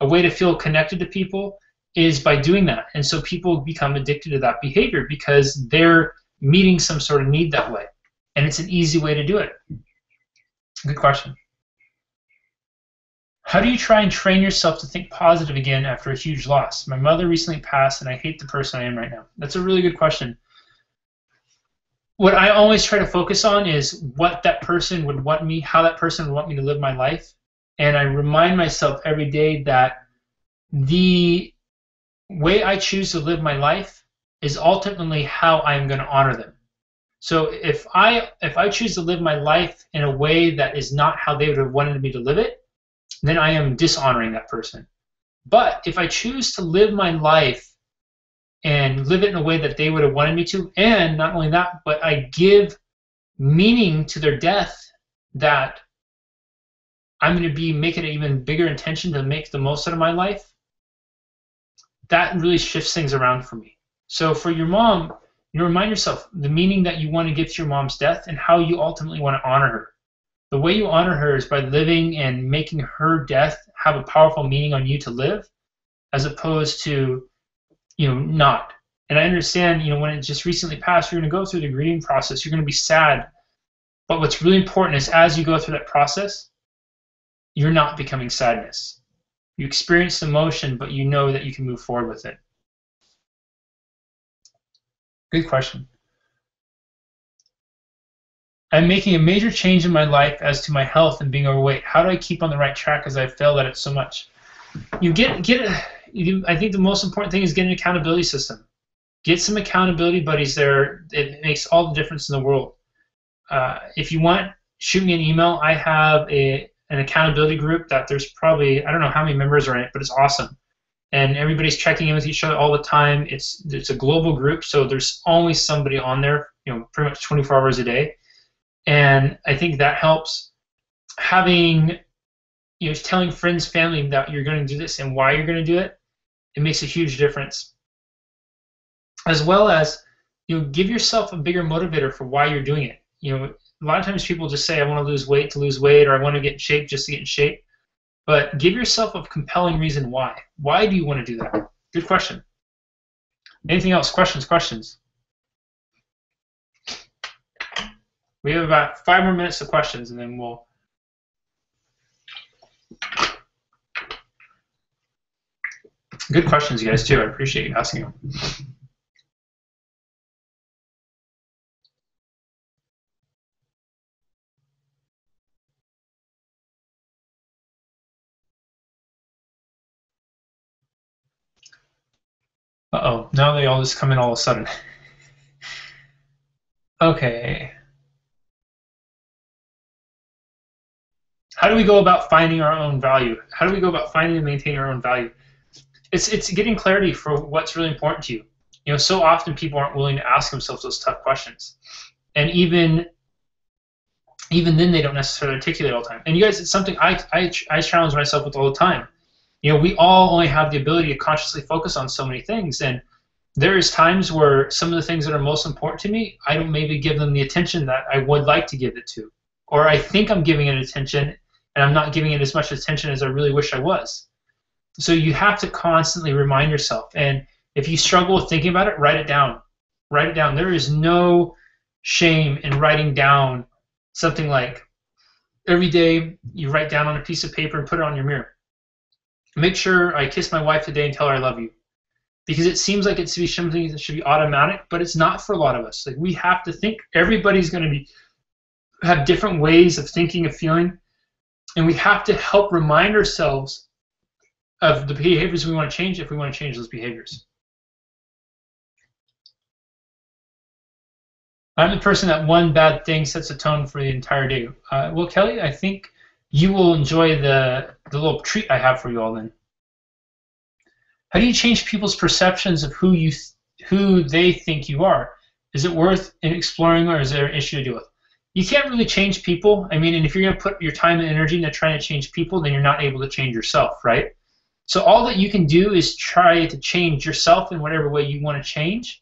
a way to feel connected to people, is by doing that. And so people become addicted to that behavior because they're meeting some sort of need that way. And it's an easy way to do it. Good question. How do you try and train yourself to think positive again after a huge loss? My mother recently passed, and I hate the person I am right now. That's a really good question. What I always try to focus on is what that person would want me, how that person would want me to live my life. And I remind myself every day that the way I choose to live my life is ultimately how I'm going to honor them. So if I choose to live my life in a way that is not how they would have wanted me to live it, then I am dishonoring that person. But if I choose to live my life and live it in a way that they would have wanted me to, and not only that, but I give meaning to their death, that I'm going to be making an even bigger intention to make the most out of my life, that really shifts things around for me. So for your mom, you remind yourself the meaning that you want to give to your mom's death and how you ultimately want to honor her. The way you honor her is by living and making her death have a powerful meaning on you to live, as opposed to, you know, not. And I understand, you know, when it just recently passed, you're going to go through the grieving process. You're going to be sad. But what's really important is as you go through that process, you're not becoming sadness. You experience emotion, but you know that you can move forward with it. Good question. I'm making a major change in my life as to my health and being overweight. How do I keep on the right track as I've failed at it so much? You I think the most important thing is get an accountability system. Get some accountability buddies there. It makes all the difference in the world. If you want, shoot me an email. I have an accountability group that there's probably, I don't know how many members are in it, but it's awesome. And everybody's checking in with each other all the time. It's a global group, so there's always somebody on there, you know, pretty much 24 hours a day. And I think that helps. Having, you know, telling friends, family that you're going to do this and why you're going to do it, it makes a huge difference. As well as, you know, give yourself a bigger motivator for why you're doing it. You know, a lot of times people just say, I want to lose weight, or I want to get in shape just to get in shape. But give yourself a compelling reason why. Why do you want to do that? Good question. Anything else? Questions? We have about 5 more minutes of questions, and then we'll... Good questions, you guys, too. I appreciate you asking them. Uh-oh, now they all just come in all of a sudden. Okay. How do we go about finding our own value? How do we go about finding and maintaining our own value? It's getting clarity for what's really important to you. You know, so often people aren't willing to ask themselves those tough questions. And even then they don't necessarily articulate all the time. And you guys, it's something I challenge myself with all the time. You know, we all only have the ability to consciously focus on so many things, and there is times where some of the things that are most important to me, I don't maybe give them the attention that I would like to give it to, or I think I'm giving it attention, and I'm not giving it as much attention as I really wish I was. So you have to constantly remind yourself, and if you struggle with thinking about it, write it down. Write it down. There is no shame in writing down something like, every day you write down on a piece of paper and put it on your mirror. Make sure I kiss my wife today and tell her I love you. Because it seems like it should be something that should be automatic, but it's not for a lot of us. Like, we have to think. Everybody's going to have different ways of thinking, of feeling, and we have to help remind ourselves of the behaviors we want to change if we want to change those behaviors. I'm the person that one bad thing sets a tone for the entire day. Well, Kelly, I think you will enjoy the little treat I have for you all then. How do you change people's perceptions of who they think you are? Is it worth exploring, or is there an issue to deal with? You can't really change people. I mean, and if you're going to put your time and energy into trying to change people, then you're not able to change yourself, right? So all that you can do is try to change yourself in whatever way you want to change.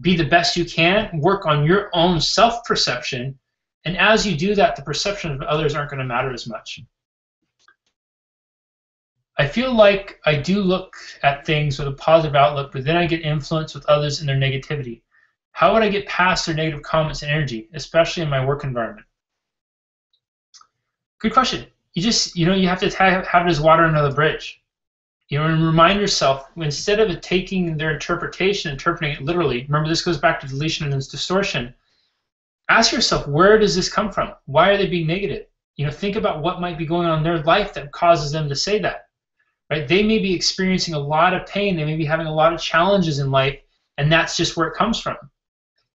Be the best you can. Work on your own self-perception. And as you do that, the perception of others aren't going to matter as much. I feel like I do look at things with a positive outlook, but then I get influenced with others in their negativity. How would I get past their negative comments and energy, especially in my work environment? Good question. You just, you know, you have to have it as water under the bridge. You know, and remind yourself, instead of taking their interpretation, interpreting it literally, remember this goes back to deletion and distortion. Ask yourself, where does this come from? Why are they being negative? You know, think about what might be going on in their life that causes them to say that. Right? They may be experiencing a lot of pain. They may be having a lot of challenges in life, and that's just where it comes from.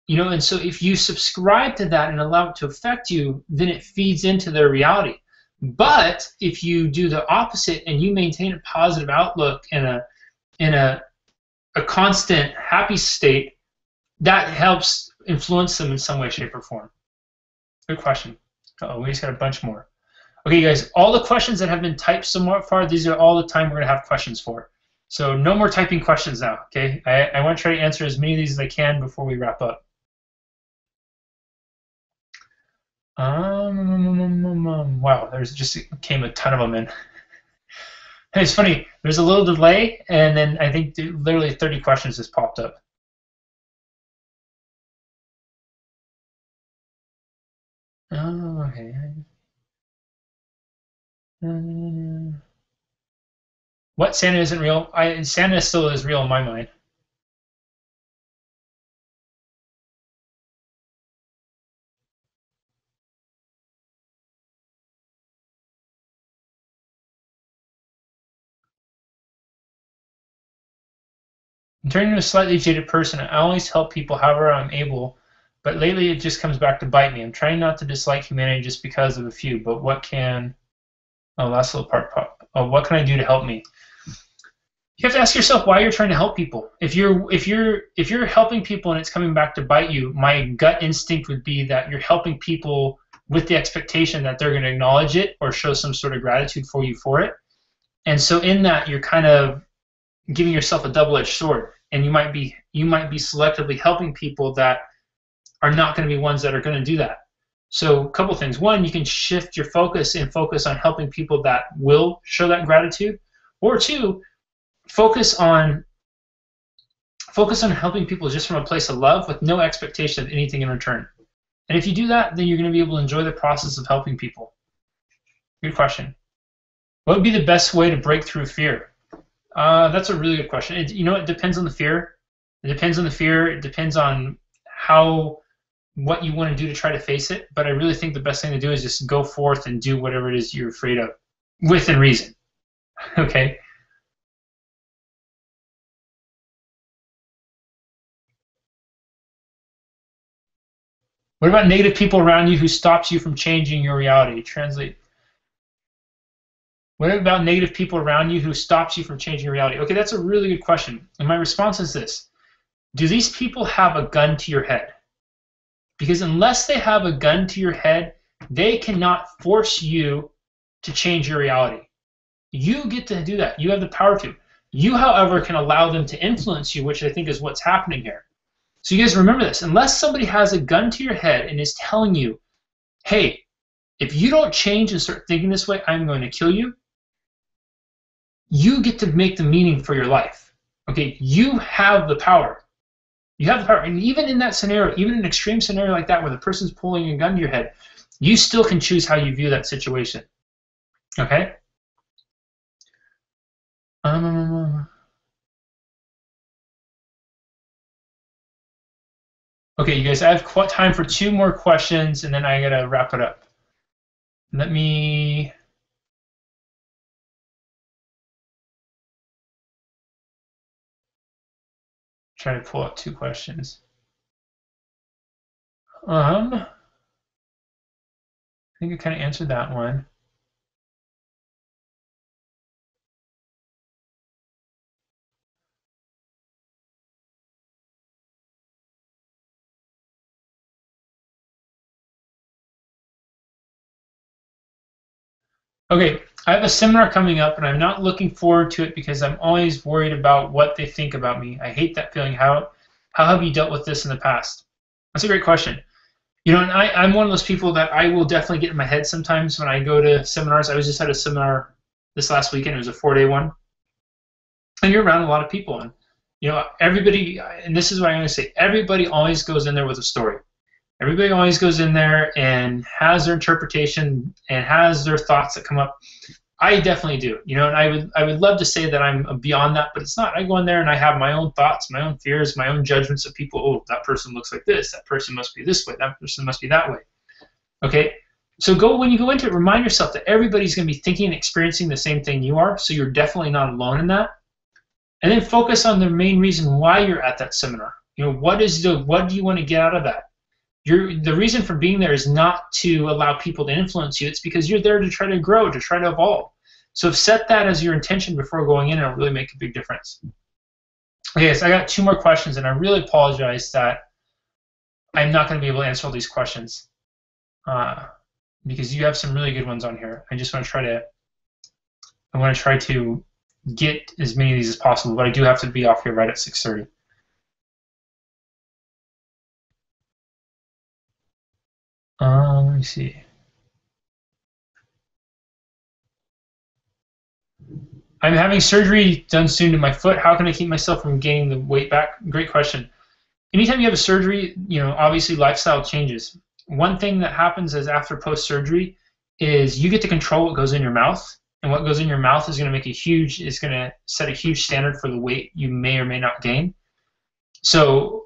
You know, and so if you subscribe to that and allow it to affect you, then it feeds into their reality. But if you do the opposite and you maintain a positive outlook and a constant happy state, that helps influence them in some way, shape, or form. Good question. Uh-oh, we just got a bunch more. Okay, guys, all the questions that have been typed somewhat far, these are all the time we're going to have questions for. So no more typing questions now, okay? I want to try to answer as many of these as I can before we wrap up. Wow, there's just came a ton of them in. It's funny, there's a little delay, and then I think literally 30 questions just popped up. Oh, okay. What, Santa isn't real? Santa still is real in my mind. I'm turning into a slightly jaded person. I always help people however I'm able, but lately it just comes back to bite me. I'm trying not to dislike humanity just because of a few, but what can... Oh, last little part pop. Oh, what can I do to help me? You have to ask yourself why you're trying to help people. If you're helping people and it's coming back to bite you, my gut instinct would be that you're helping people with the expectation that they're going to acknowledge it or show some sort of gratitude for you for it. And so in that, you're kind of giving yourself a double-edged sword, and you might be selectively helping people that are not going to be ones that are going to do that. So a couple things. One, you can shift your focus and focus on helping people that will show that gratitude. Or two, focus on helping people just from a place of love with no expectation of anything in return. And if you do that, then you're going to be able to enjoy the process of helping people. Good question. What would be the best way to break through fear? That's a really good question. It depends on the fear. It depends on the fear. It depends on what you want to do to try to face it, but I really think the best thing to do is just go forth and do whatever it is you're afraid of, within reason, okay? What about negative people around you who stops you from changing your reality? Translate. What about negative people around you who stops you from changing your reality? Okay, that's a really good question, and my response is this. Do these people have a gun to your head? Because unless they have a gun to your head, they cannot force you to change your reality. You get to do that. You have the power to. You, however, can allow them to influence you, which I think is what's happening here. So you guys remember this. Unless somebody has a gun to your head and is telling you, hey, if you don't change and start thinking this way, I'm going to kill you, you get to make the meaning for your life. Okay? You have the power. You have the power, and even in that scenario, even in an extreme scenario like that where the person's pulling a gun to your head, you still can choose how you view that situation, okay? Okay, you guys, I have time for two more questions, and then I got to wrap it up. Let me... try to pull out two questions. I think I kind of answered that one. Okay, I have a seminar coming up, and I'm not looking forward to it because I'm always worried about what they think about me. I hate that feeling. How have you dealt with this in the past? That's a great question. You know, and I'm one of those people that I will definitely get in my head sometimes when I go to seminars. I was just at a seminar this last weekend. It was a 4-day one. And you're around a lot of people. And, you know, everybody, and this is what I'm going to say, everybody always goes in there with a story. Everybody always goes in there and has their interpretation and has their thoughts that come up. I definitely do, you know, and I would love to say that I'm beyond that, but it's not. I go in there and I have my own thoughts, my own fears, my own judgments of people. Oh, that person looks like this. That person must be this way. That person must be that way. Okay? So when you go into it, remind yourself that everybody's going to be thinking and experiencing the same thing you are, so you're definitely not alone in that. And then focus on the main reason why you're at that seminar. You know, what do you want to get out of that? The reason for being there is not to allow people to influence you. It's because you're there to try to grow, to try to evolve. So set that as your intention before going in, and it'll really make a big difference. Okay, so I got two more questions, and I really apologize that I'm not going to be able to answer all these questions because you have some really good ones on here. I just want to try to get as many of these as possible, but I do have to be off here right at 6:30. Let me see. I'm having surgery done soon to my foot. How can I keep myself from gaining the weight back? Great question. Anytime you have a surgery, you know, obviously lifestyle changes. One thing that happens is after post-surgery is you get to control what goes in your mouth, and what goes in your mouth is going to make set a huge standard for the weight you may or may not gain. So,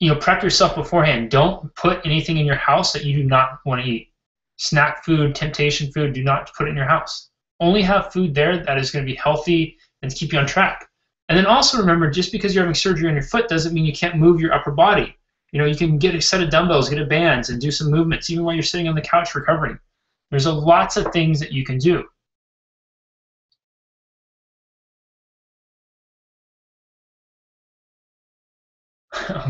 you know, prep yourself beforehand. Don't put anything in your house that you do not want to eat. Snack food, temptation food, do not put it in your house. Only have food there that is going to be healthy and keep you on track. And then also remember, just because you're having surgery on your foot doesn't mean you can't move your upper body. You know, you can get a set of dumbbells, get a band, and do some movements even while you're sitting on the couch recovering. There's lots of things that you can do.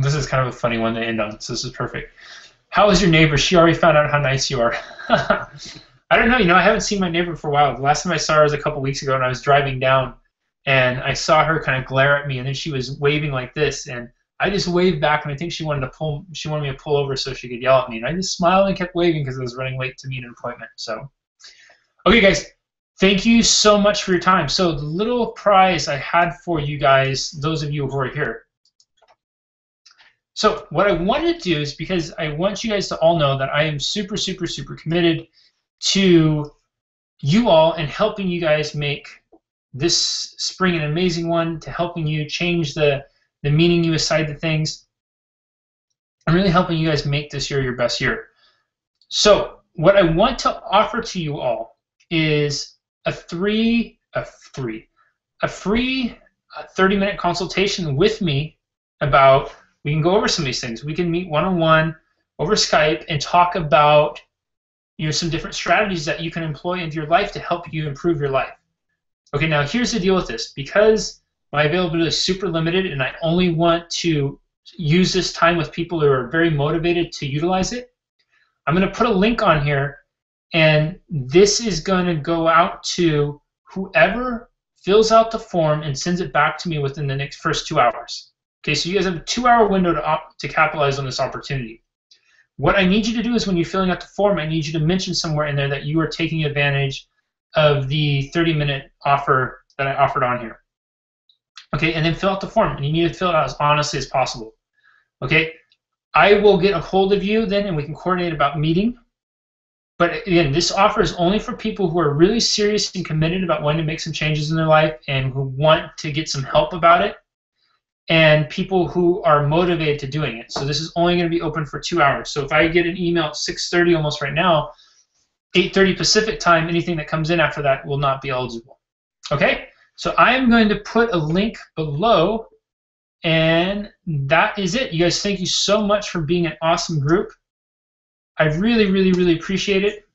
This is kind of a funny one to end on, so this is perfect. How is your neighbor? She already found out how nice you are. I don't know. You know, I haven't seen my neighbor for a while. The last time I saw her was a couple weeks ago, and I was driving down, and I saw her kind of glare at me, and then she was waving like this, and I just waved back, and I think she wanted me to pull over so she could yell at me, and I just smiled and kept waving because I was running late to meet an appointment. So, okay, guys. Thank you so much for your time. So the little prize I had for you guys, those of you who are here, so what I wanted to do is, because I want you guys to all know that I am super, super, super committed to you all and helping you guys make this spring an amazing one, to helping you change the meaning you assign to things. I'm really helping you guys make this year your best year. So what I want to offer to you all is a free 30-minute consultation with me about. We can go over some of these things. We can meet one-on-one over Skype and talk about, you know, some different strategies that you can employ into your life to help you improve your life. Okay, now here's the deal with this. Because my availability is super limited and I only want to use this time with people who are very motivated to utilize it, I'm going to put a link on here, and this is going to go out to whoever fills out the form and sends it back to me within the next first 2 hours. Okay, so you guys have a 2-hour window to capitalize on this opportunity. What I need you to do is when you're filling out the form, I need you to mention somewhere in there that you are taking advantage of the 30-minute offer that I offered on here. Okay, and then fill out the form. And you need to fill it out as honestly as possible. Okay, I will get a hold of you then, and we can coordinate about meeting. But again, this offer is only for people who are really serious and committed about wanting to make some changes in their life and who want to get some help about it, and people who are motivated to doing it. So this is only going to be open for 2 hours. So if I get an email at 6:30 almost right now, 8:30 Pacific time, anything that comes in after that will not be eligible. Okay? So I'm going to put a link below, and that is it. You guys, thank you so much for being an awesome group. I really, really, really appreciate it.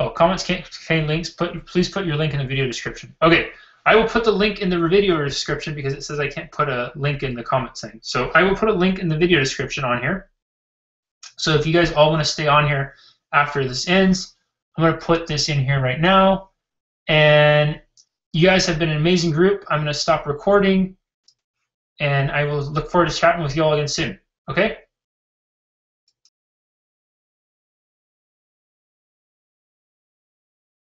Oh, comments can't contain links. Please put your link in the video description. Okay. I will put the link in the video description because it says I can't put a link in the comment thing. So I will put a link in the video description on here. So if you guys all want to stay on here after this ends, I'm going to put this in here right now. And you guys have been an amazing group. I'm going to stop recording, and I will look forward to chatting with you all again soon. Okay?